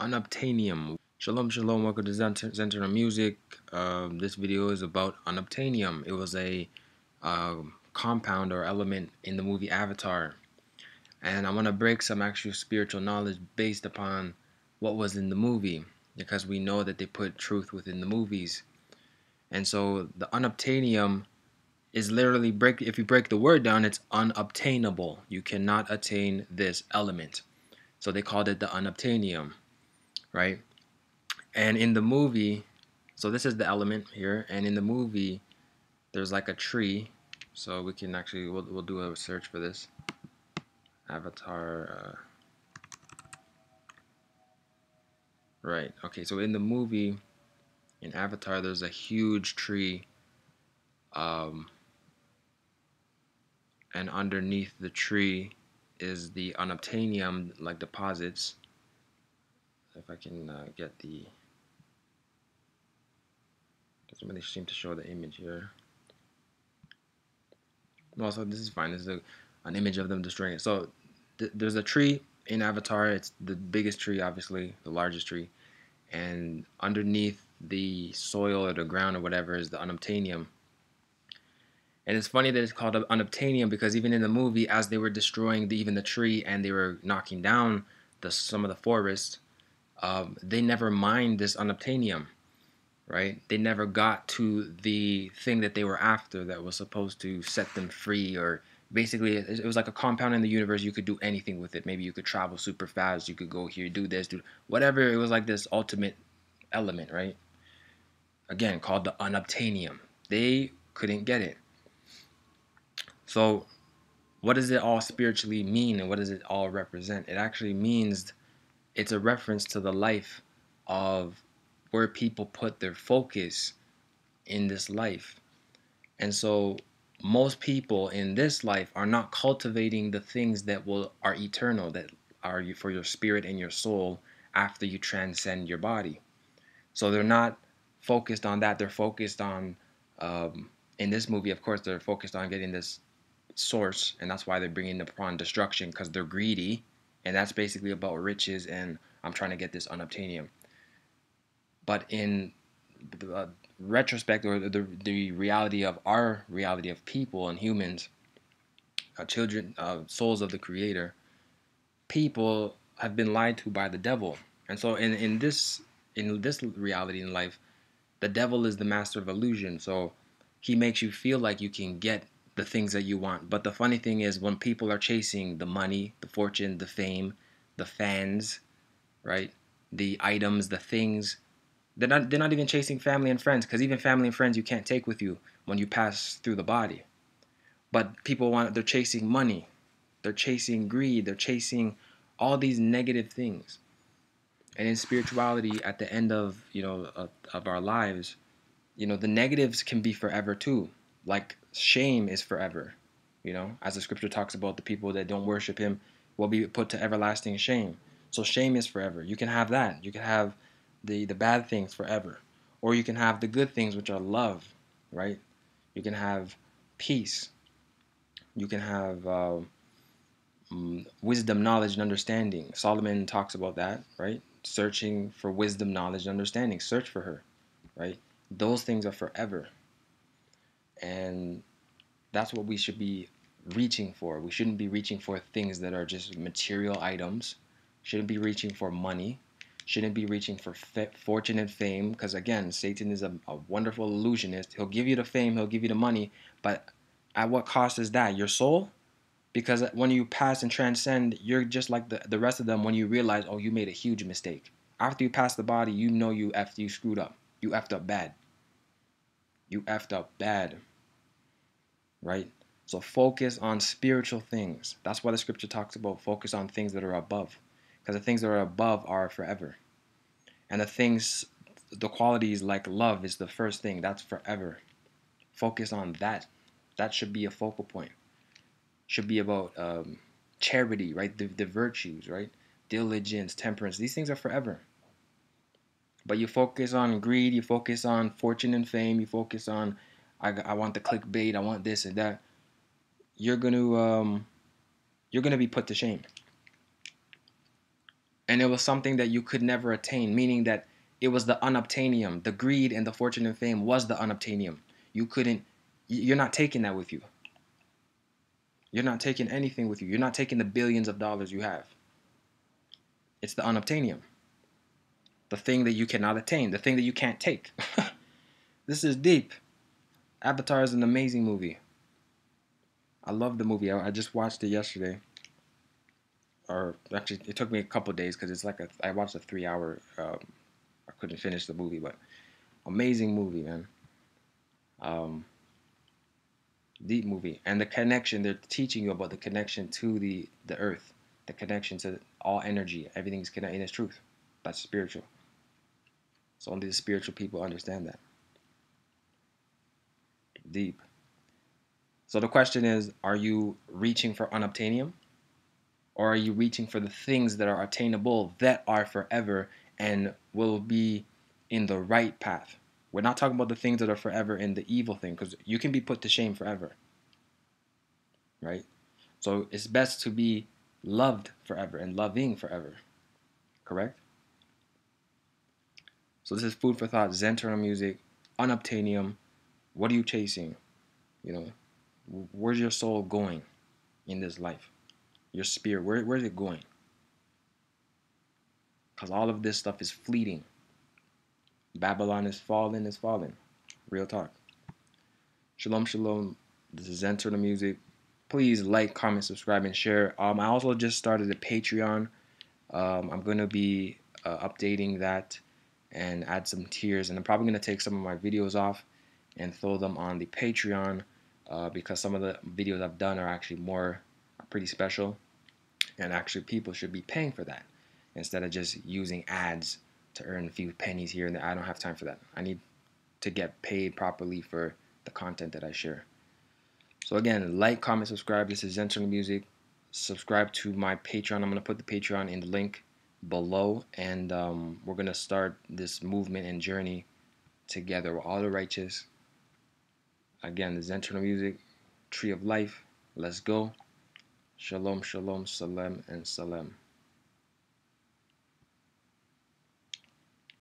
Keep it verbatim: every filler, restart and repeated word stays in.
Unobtainium. Shalom, shalom, welcome to Zenternal Music. Uh, this video is about unobtainium. It was a uh, compound or element in the movie Avatar. And I want to break some actual spiritual knowledge based upon what was in the movie, because we know that they put truth within the movies. And so the unobtainium is literally, break. if you break the word down, it's unobtainable. You cannot attain this element. So they called it the unobtainium, right? And in the movie, so this is the element here, and in the movie there's like a tree, so we can actually, we'll, we'll do a search for this. Avatar, uh, right, okay, so in the movie, in Avatar, there's a huge tree, um, and underneath the tree is the unobtainium, like deposits, if I can uh, get the... Doesn't really seem to show the image here. Also, this is fine. This is a, an image of them destroying it. So th there's a tree in Avatar. It's the biggest tree, obviously, the largest tree. And underneath the soil or the ground or whatever is the unobtainium. And it's funny that it's called unobtainium because even in the movie, as they were destroying the, even the tree and they were knocking down the some of the forest, Um, they never mined this unobtainium, right? They never got to the thing that they were after that was supposed to set them free, or basically it was like a compound in the universe. You could do anything with it. Maybe you could travel super fast. You could go here, do this, do whatever. It was like this ultimate element, right? Again, called the unobtainium. They couldn't get it. So what does it all spiritually mean, and what does it all represent? It actually means... It's a reference to the life of where people put their focus in this life. And so most people in this life are not cultivating the things that will are eternal, that are for your spirit and your soul after you transcend your body. So they're not focused on that. They're focused on, um, in this movie, of course, they're focused on getting this source, and that's why they're bringing upon destruction, because they're greedy. And that's basically about riches, and I'm trying to get this unobtainium. But in the, uh, retrospect, or the, the reality of our reality of people and humans, uh, children, uh, souls of the Creator, people have been lied to by the devil. And so in, in, this, in this reality in life, the devil is the master of illusion. So he makes you feel like you can get the things that you want. But the funny thing is, when people are chasing the money, the fortune, the fame, the fans, right, the items, the things, they're not, they're not even chasing family and friends, because even family and friends you can't take with you when you pass through the body. But people want, they're chasing money, they're chasing greed, they're chasing all these negative things. And in spirituality, at the end of, you know, of, of our lives, you know, the negatives can be forever too. Like shame is forever, you know, as the scripture talks about, the people that don't worship him will be put to everlasting shame. So shame is forever. You can have that. You can have the, the bad things forever, or you can have the good things, which are love, right? You can have peace. You can have uh, wisdom, knowledge, and understanding. Solomon talks about that, right? Searching for wisdom, knowledge, and understanding. Search for her, right? Those things are forever. And that's what we should be reaching for. We shouldn't be reaching for things that are just material items. Shouldn't be reaching for money. Shouldn't be reaching for fortune and fame. Because again, Satan is a, a wonderful illusionist. He'll give you the fame. He'll give you the money. But at what cost is that? Your soul? Because when you pass and transcend, you're just like the, the rest of them when you realize, oh, you made a huge mistake. After you pass the body, you know you effed, you screwed up. You effed up bad. You effed up bad. Right? So focus on spiritual things. That's why the scripture talks about focus on things that are above. Because the things that are above are forever. And the things, the qualities like love is the first thing. That's forever. Focus on that. That should be a focal point. Should be about um, charity, right? The, the virtues, right? Diligence, temperance. These things are forever. But you focus on greed. You focus on fortune and fame. You focus on... I, I want the clickbait, I want this and that, you're going to um, you're going to be put to shame. and it was something that you could never attain, meaning that it was the unobtainium. The greed and the fortune and fame was the unobtainium. You couldn't, you're not taking that with you. You're not taking anything with you. You're not taking the billions of dollars you have. It's the unobtainium. The thing that you cannot attain. The thing that you can't take. This is deep. Avatar is an amazing movie. I love the movie. I, I just watched it yesterday. Or actually, it took me a couple days because it's like a, I watched a three-hour. Um, I couldn't finish the movie, but amazing movie, man. Um, deep movie, and the connection they're teaching you about the connection to the the earth, the connection to all energy. Everything's connected in its truth. That's spiritual. So only the spiritual people understand that. Deep. So the question is, are you reaching for unobtainium? Or are you reaching for the things that are attainable, that are forever, and will be in the right path? We're not talking about the things that are forever and the evil thing, because you can be put to shame forever. Right? So it's best to be loved forever and loving forever. Correct? So this is food for thought, Zenternal Music, unobtainium. What are you chasing? You know, where's your soul going in this life? Your spirit, where, where's it going? Because all of this stuff is fleeting. Babylon is falling, is falling. Real talk. Shalom, shalom. This is Zenternal Music. Please like, comment, subscribe, and share. Um, I also just started a Patreon. Um, I'm going to be uh, updating that and add some tiers. And I'm probably going to take some of my videos off and throw them on the Patreon uh, because some of the videos I've done are actually more pretty special, and actually people should be paying for that instead of just using ads to earn a few pennies here and there. I don't have time for that. I need to get paid properly for the content that I share. So again, like, comment, subscribe. This is Zenternal Music. Subscribe to my Patreon. I'm going to put the Patreon in the link below, and um, we're going to start this movement and journey together. We're all the righteous. Again, the Zenternal Music, Tree of Life. Let's go. Shalom, shalom, salam, and salam.